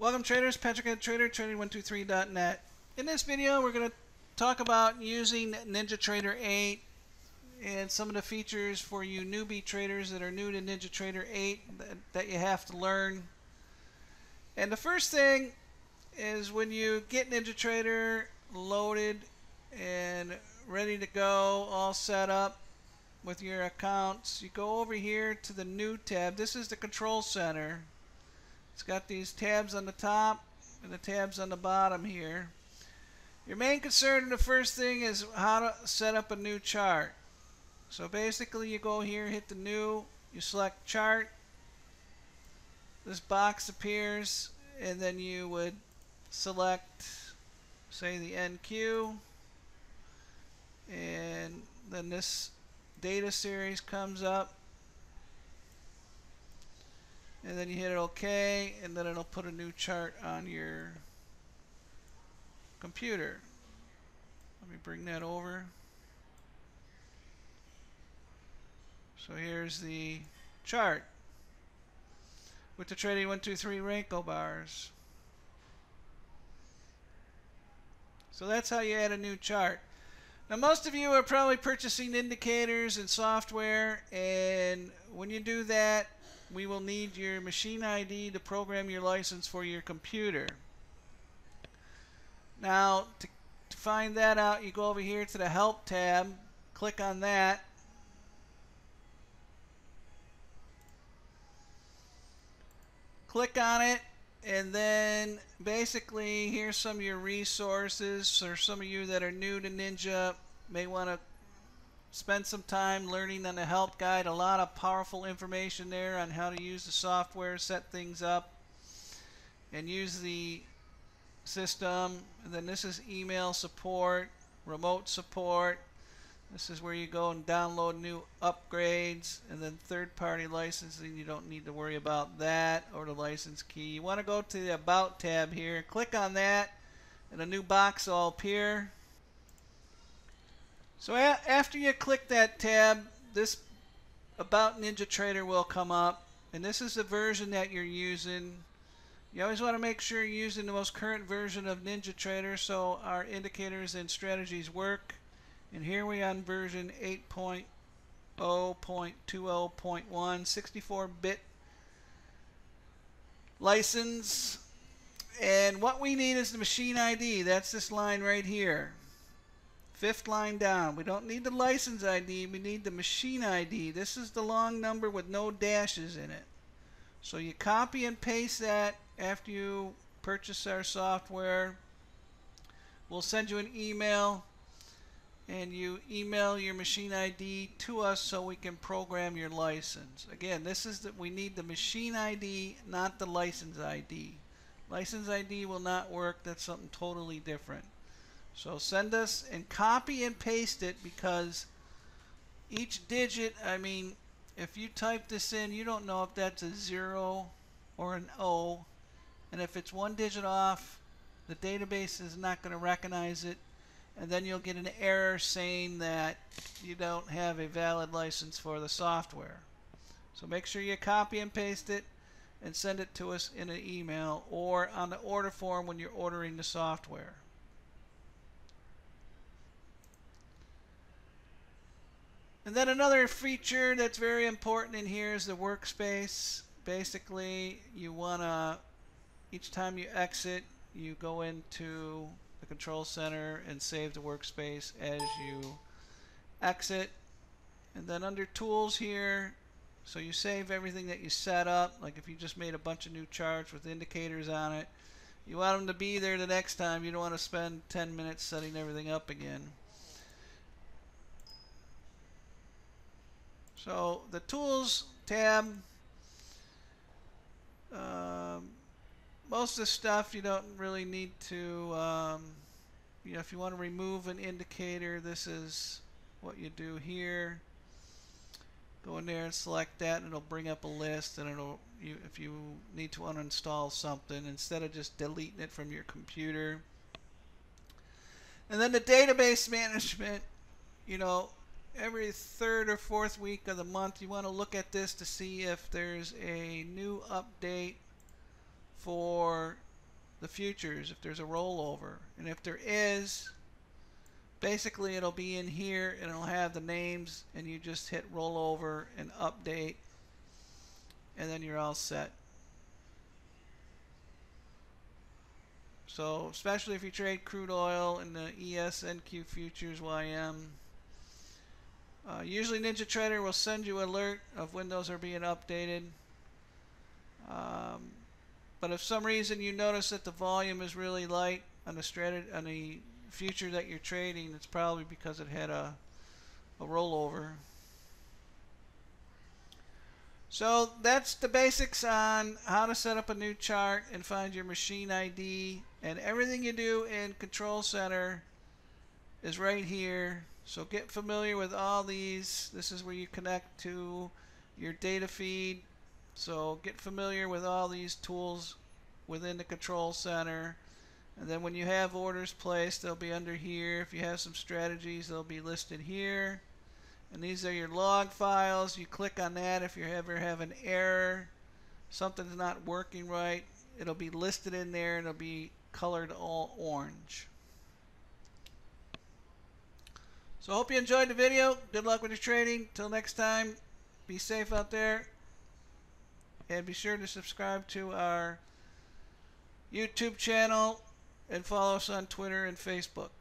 Welcome traders, Patrick at Trading123.net. In this video we're going to talk about using NinjaTrader 8 and some of the features for you newbie traders that are new to NinjaTrader 8 that you have to learn. And the first thing is, when you get NinjaTrader loaded and ready to go, all set up with your accounts, you go over here to the new tab. This is the control center. It's got these tabs on the top and the tabs on the bottom here. Your main concern, the first thing, is how to set up a new chart. So basically you go here, hit the new, you select chart, this box appears, and then you would select, say, the NQ, and then this data series comes up, and then you hit OK, and then it'll put a new chart on your computer. Let me bring that over. So here's the chart with the Trading123 Renko bars. So that's how you add a new chart. Now, most of you are probably purchasing indicators and software, and when you do that, we will need your machine ID to program your license for your computer. Now, to find that out, you go over here to the Help tab, click on that, click on it, and then basically here's some of your resources. Or some of you that are new to Ninja may want to spend some time learning on the help guide. A lot of powerful information there on how to use the software, set things up, and use the system. And then this is email support, remote support. This is where you go and download new upgrades, and then third-party licensing. You don't need to worry about that or the license key. You want to go to the About tab here, click on that, and a new box will appear. So after you click that tab, this About NinjaTrader will come up, and this is the version that you're using. You always want to make sure you're using the most current version of NinjaTrader so our indicators and strategies work. And here we are on version 8.0.20.1, 64-bit license. And what we need is the machine ID. That's this line right here, fifth line down. We don't need the license ID, we need the machine ID. This is the long number with no dashes in it. So you copy and paste that after you purchase our software. We'll send you an email, and you email your machine ID to us so we can program your license. Again, this is that we need the machine ID, not the license ID. License ID will not work. That's something totally different. So send us and copy and paste it, because each digit, I mean, if you type this in, you don't know if that's a 0 or an O, and if it's one digit off, the database is not going to recognize it. And then you'll get an error saying that you don't have a valid license for the software. So make sure you copy and paste it and send it to us in an email or on the order form when you're ordering the software. And then another feature that's very important in here is the workspace. Basically, you want to, each time you exit, you go into the control center and save the workspace as you exit. And then under tools here, so you save everything that you set up. Like if you just made a bunch of new charts with indicators on it, you want them to be there the next time. You don't want to spend 10 minutes setting everything up again. So the tools tab, most of the stuff you don't really need to, you know, if you want to remove an indicator, this is what you do here. Go in there and select that, and it'll bring up a list, and it'll, if you need to uninstall something, instead of just deleting it from your computer. And then the database management, you know, every third or fourth week of the month, you want to look at this to see if there's a new update for the futures if there's a rollover. And if there is, basically it'll be in here and it'll have the names, and you just hit rollover and update, and then you're all set. So especially if you trade crude oil and the ESNQ futures YM. Usually NinjaTrader will send you an alert of when those are being updated. But if some reason you notice that the volume is really light on the future that you're trading, it's probably because it had a rollover. So that's the basics on how to set up a new chart and find your machine ID, and everything you do in Control Center is right here. So get familiar with all these. This is where you connect to your data feed. So get familiar with all these tools within the Control Center. And then when you have orders placed, they'll be under here. If you have some strategies, they'll be listed here. And these are your log files. You click on that if you ever have an error. Something's not working right. It'll be listed in there, and it'll be colored all orange. So I hope you enjoyed the video. Good luck with your trading. Till next time, be safe out there. And be sure to subscribe to our YouTube channel and follow us on Twitter and Facebook.